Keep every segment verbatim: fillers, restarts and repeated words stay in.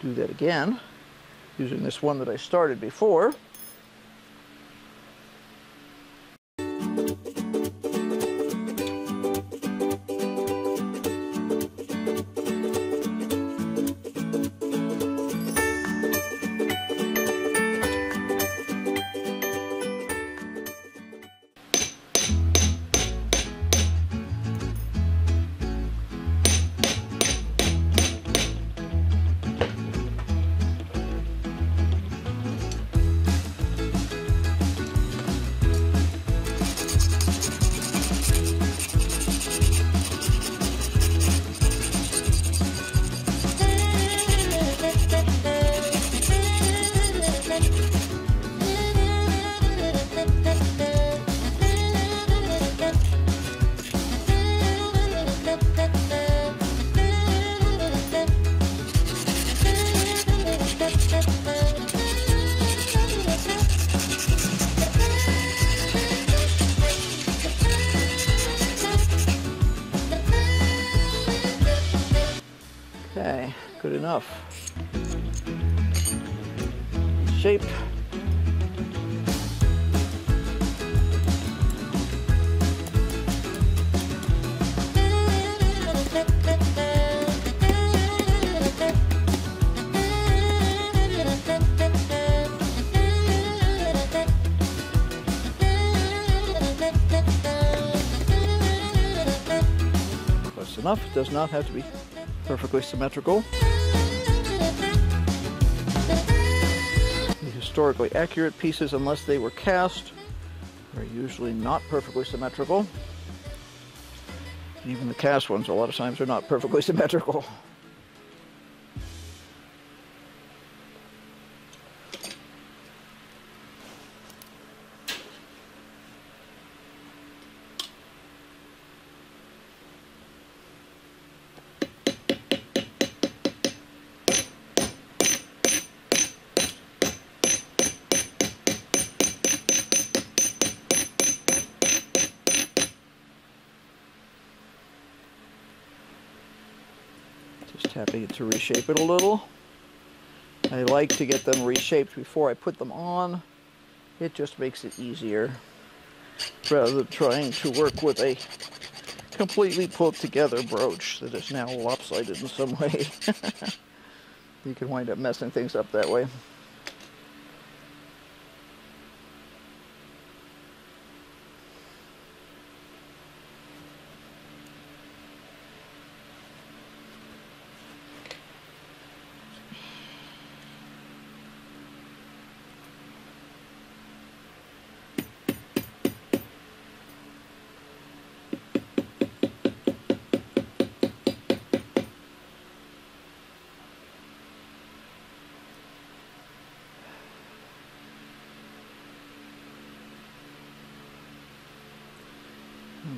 do that again, using this one that I started before. Okay, good enough. Shape. Close enough, it does not have to be perfectly symmetrical. The historically accurate pieces, unless they were cast, are usually not perfectly symmetrical. Even the cast ones, a lot of times, are not perfectly symmetrical. Happy to reshape it a little. I like to get them reshaped before I put them on. It just makes it easier rather than trying to work with a completely pulled together brooch that is now lopsided in some way. You can wind up messing things up that way.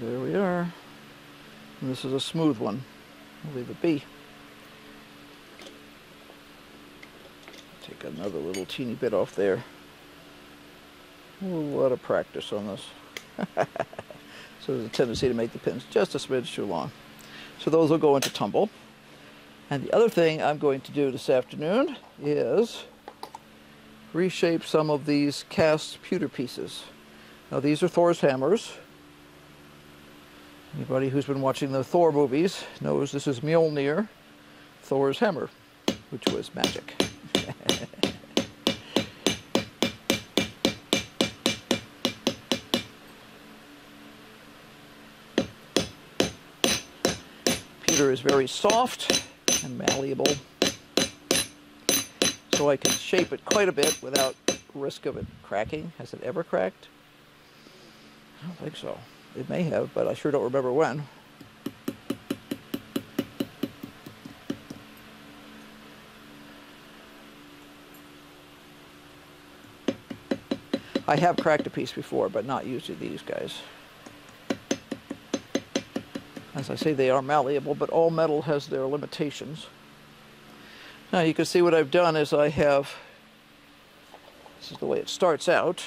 There we are. And this is a smooth one. I'll leave it be. Take another little teeny bit off there. A lot of practice on this. So there's a tendency to make the pins just a smidge too long. So those will go into tumble. And the other thing I'm going to do this afternoon is reshape some of these cast pewter pieces. Now these are Thor's hammers. Anybody who's been watching the Thor movies knows this is Mjolnir, Thor's hammer, which was magic. Pewter is very soft and malleable, so I can shape it quite a bit without risk of it cracking. Has it ever cracked? I don't think so. It may have, but I sure don't remember when. I have cracked a piece before, but not using these guys. As I say, they are malleable, but all metal has their limitations. Now you can see what I've done is I have, this is the way it starts out.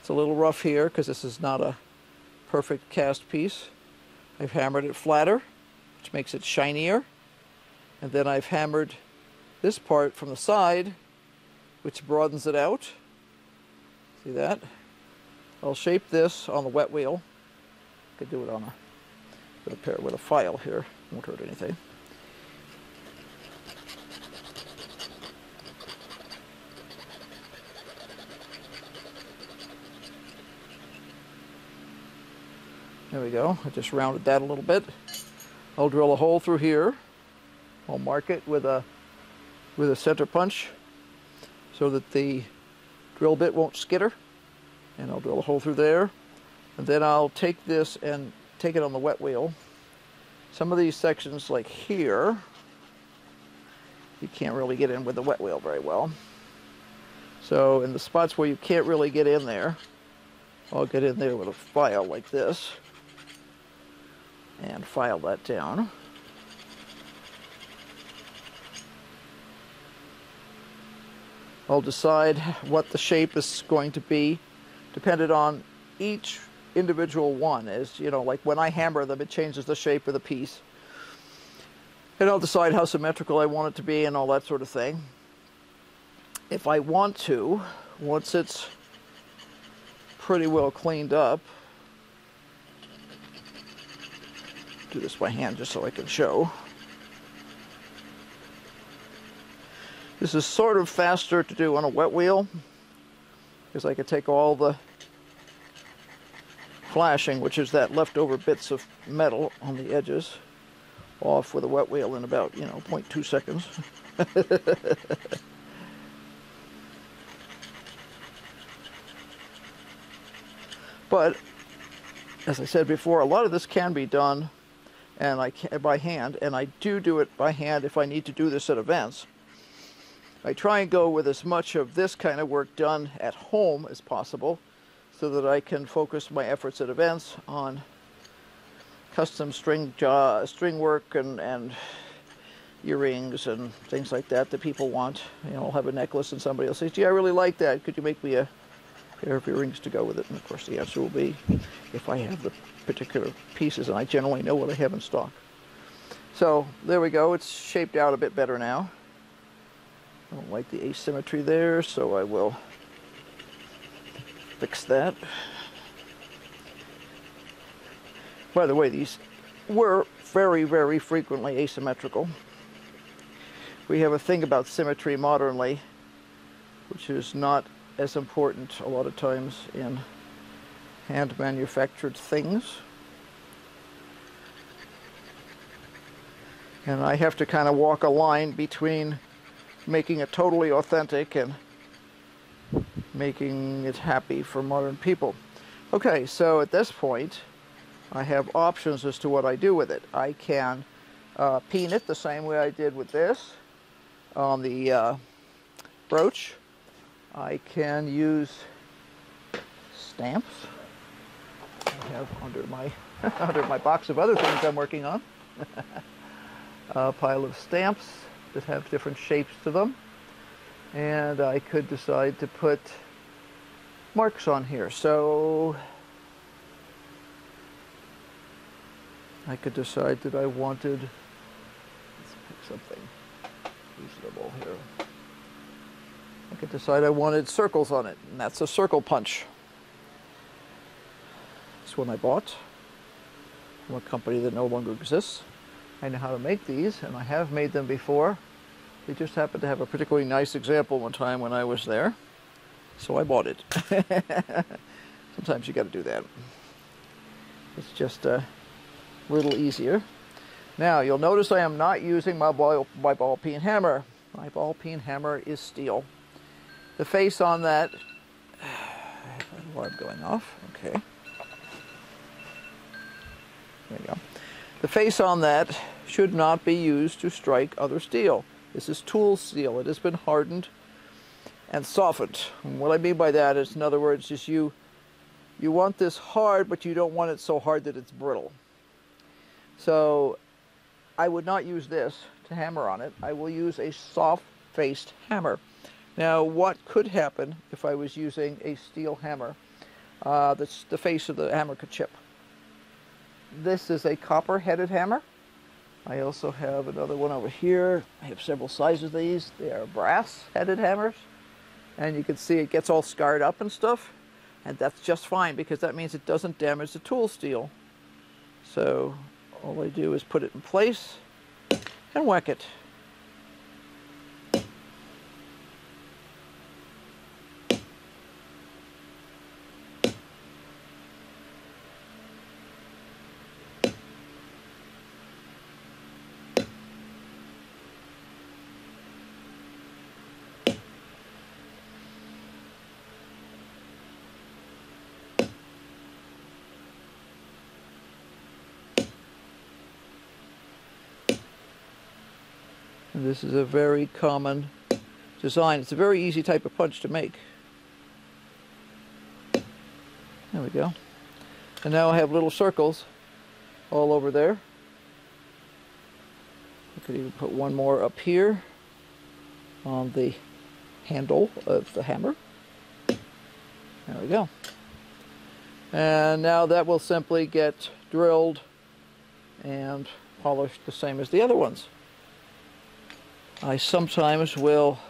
It's a little rough here because this is not a perfect cast piece. I've hammered it flatter, which makes it shinier, and then I've hammered this part from the side, which broadens it out. See that? I'll shape this on the wet wheel. Could do it on a with a pair with a file here. Won't hurt anything. There we go. I just rounded that a little bit. I'll drill a hole through here. I'll mark it with a with a center punch so that the drill bit won't skitter. And I'll drill a hole through there. And then I'll take this and take it on the wet wheel. Some of these sections, like here, you can't really get in with the wet wheel very well. So in the spots where you can't really get in there, I'll get in there with a file like this and file that down. I'll decide what the shape is going to be dependent on each individual one. Is, you know, like when I hammer them, it changes the shape of the piece. And I'll decide how symmetrical I want it to be and all that sort of thing. If I want to, once it's pretty well cleaned up, do this by hand just so I can show. This is sort of faster to do on a wet wheel, because I could take all the flashing, which is that leftover bits of metal on the edges, off with a wet wheel in about, you know, zero point two seconds. But, as I said before, a lot of this can be done and I can, by hand, and I do do it by hand if I need to do this at events. I try and go with as much of this kind of work done at home as possible so that I can focus my efforts at events on custom string, uh, string work and, and earrings and things like that that people want. You know, I'll have a necklace and somebody will say, gee, I really like that. Could you make me a pair of earrings to go with it? And of course the answer will be, if I have the particular pieces, and I generally know what I have in stock. So there we go. It's shaped out a bit better now. I don't like the asymmetry there, so I will fix that. By the way, these were very, very frequently asymmetrical. We have a thing about symmetry modernly, which is not as important a lot of times in hand-manufactured things. And I have to kind of walk a line between making it totally authentic and making it happy for modern people. Okay, so at this point, I have options as to what I do with it. I can uh, peen it the same way I did with this on the uh, brooch. I can use stamps I have under my, under my box of other things I'm working on. A pile of stamps that have different shapes to them, and I could decide to put marks on here. So I could decide that I wanted, let's pick something reasonable here. I could decide I wanted circles on it, and that's a circle punch. This one I bought from a company that no longer exists. I know how to make these, and I have made them before. They just happened to have a particularly nice example one time when I was there, so I bought it. Sometimes you got to do that. It's just a little easier. Now, you'll notice I am not using my ball, my ball peen hammer. My ball peen hammer is steel. The face on that, alarm going off, okay. There you go. The face on that should not be used to strike other steel. This is tool steel. It has been hardened and softened. And what I mean by that is, in other words, is you, you want this hard, but you don't want it so hard that it's brittle. So I would not use this to hammer on it. I will use a soft-faced hammer. Now, what could happen if I was using a steel hammer? Uh, that's the face of the hammer could chip. This is a copper-headed hammer. I also have another one over here. I have several sizes of these. They are brass-headed hammers. And you can see it gets all scarred up and stuff. And that's just fine because that means it doesn't damage the tool steel. So all I do is put it in place and whack it. This is a very common design. It's a very easy type of punch to make. There we go. And now I have little circles all over there. I could even put one more up here on the handle of the hammer. There we go. And now that will simply get drilled and polished the same as the other ones. I sometimes will,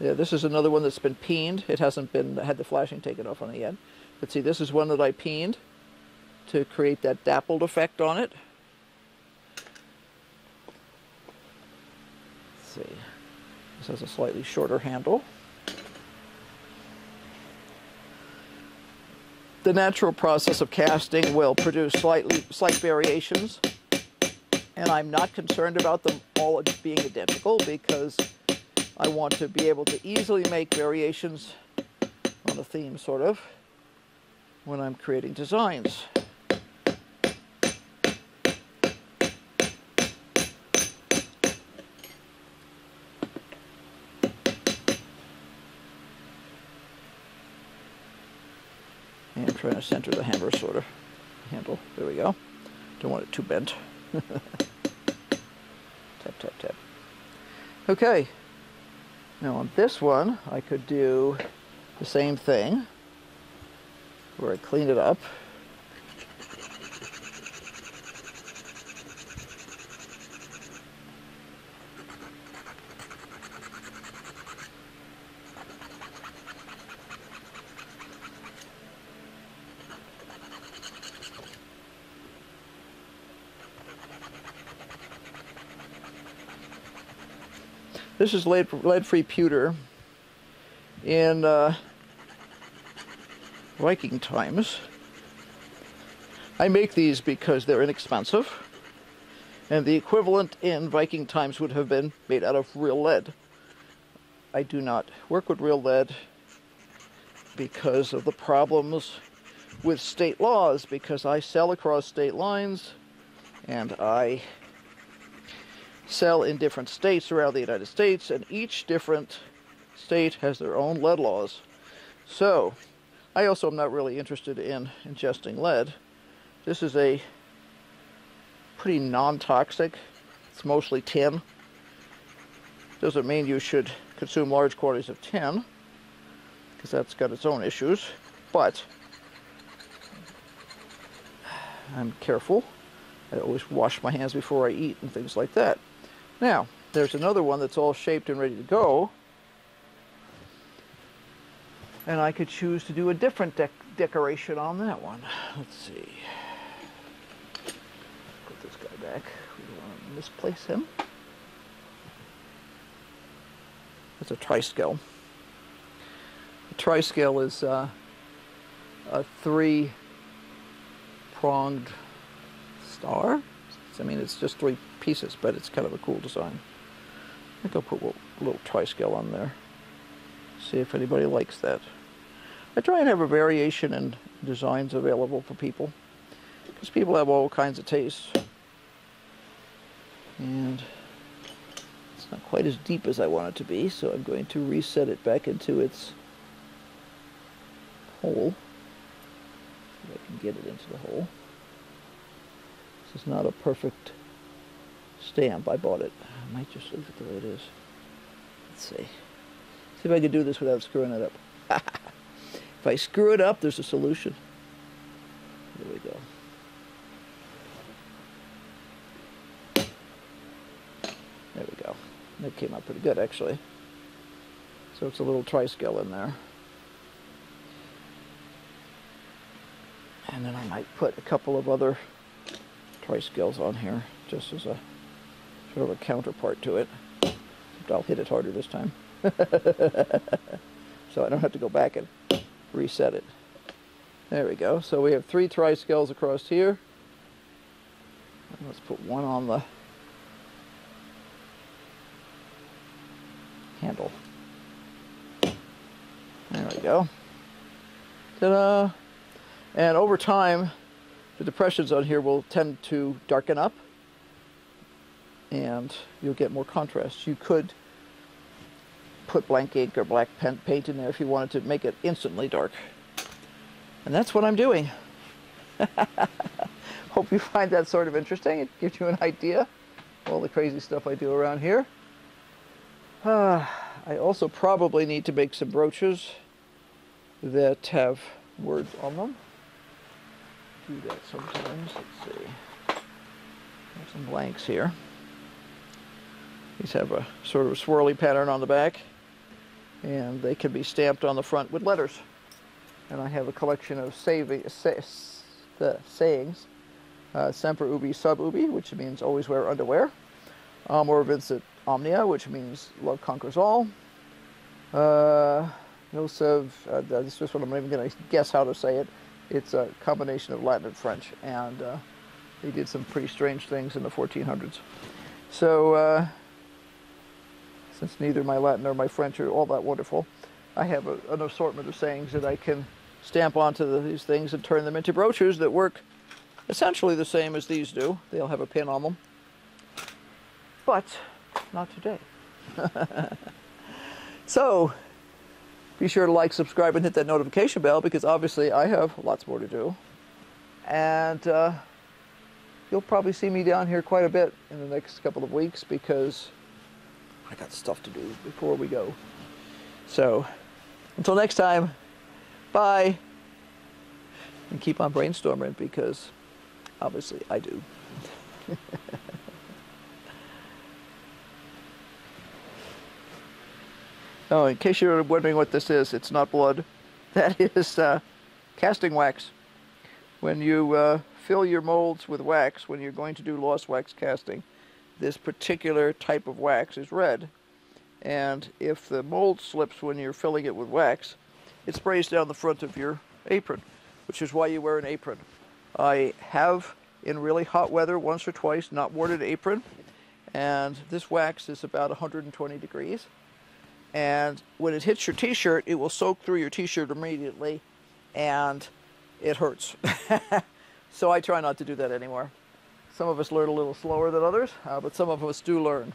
yeah, this is another one that's been peened. It hasn't been, had the flashing taken off on the end. But see, this is one that I peened to create that dappled effect on it. Let's see, this has a slightly shorter handle. The natural process of casting will produce slightly, slight variations. And I'm not concerned about them all being identical because I want to be able to easily make variations on a theme, sort of, when I'm creating designs. And I'm trying to center the hammer, sort of, handle. There we go. Don't want it too bent. Tap, tap, tap. Okay, now on this one I could do the same thing where I clean it up. This is lead, lead-free pewter. In uh, Viking times, I make these because they're inexpensive, and the equivalent in Viking times would have been made out of real lead. I do not work with real lead because of the problems with state laws, because I sell across state lines, and I sell in different states around the United States, and each different state has their own lead laws. So I also am not really interested in ingesting lead. This is a pretty non-toxic, it's mostly tin. Doesn't mean you should consume large quantities of tin, because that's got its own issues, but I'm careful. I always wash my hands before I eat and things like that. Now, there's another one that's all shaped and ready to go. And I could choose to do a different dec decoration on that one. Let's see. Put this guy back. We don't want to misplace him. That's a triskel. A triskel is uh, a three-pronged star. I mean, it's just three pieces, but it's kind of a cool design. I think I'll put a little triskel on there. See if anybody likes that. I try and have a variation in designs available for people, because people have all kinds of tastes. And it's not quite as deep as I want it to be, so I'm going to reset it back into its hole. So I can get it into the hole. This is not a perfect stamp. I bought it. I might just leave it the way it is. Let's see. See if I can do this without screwing it up. If I screw it up, there's a solution. There we go. There we go. That came out pretty good, actually. So it's a little triskel in there. And then I might put a couple of other triskels on here, just as a sort of a counterpart to it. Except I'll hit it harder this time. So I don't have to go back and reset it. There we go. So we have three triskels across here. Let's put one on the handle. There we go. Ta-da! And over time, the depressions on here will tend to darken up, and you'll get more contrast. You could put blank ink or black pen paint in there if you wanted to make it instantly dark. And that's what I'm doing. Hope you find that sort of interesting. It gives you an idea of all the crazy stuff I do around here. Uh, I also probably need to make some brooches that have words on them. Do that sometimes. Let's see. There's some blanks here. These have a sort of a swirly pattern on the back, and they can be stamped on the front with letters. And I have a collection of saving, say, the sayings. Uh, Semper ubi sub ubi, which means always wear underwear. Amor vincit omnia, which means love conquers all. Uh, no sev, uh, this is what I'm not even going to guess how to say it. It's a combination of Latin and French, and uh, they did some pretty strange things in the fourteen hundreds. So, uh, since neither my Latin nor my French are all that wonderful, I have a, an assortment of sayings that I can stamp onto the, these things and turn them into brochures that work essentially the same as these do. They'll have a pin on them, but not today. So be sure to like, subscribe, and hit that notification bell, because obviously I have lots more to do. And uh, you'll probably see me down here quite a bit in the next couple of weeks, because I got stuff to do before we go. So until next time, bye. And keep on brainstorming, because obviously I do. Oh, in case you're wondering what this is, it's not blood. That is uh, casting wax. When you uh, fill your molds with wax, when you're going to do lost wax casting, this particular type of wax is red. And if the mold slips when you're filling it with wax, it sprays down the front of your apron, which is why you wear an apron. I have, in really hot weather, once or twice, not worn an apron, and this wax is about one hundred twenty degrees, and when it hits your t-shirt, it will soak through your t-shirt immediately, and it hurts. So I try not to do that anymore. Some of us learn a little slower than others, uh, but some of us do learn.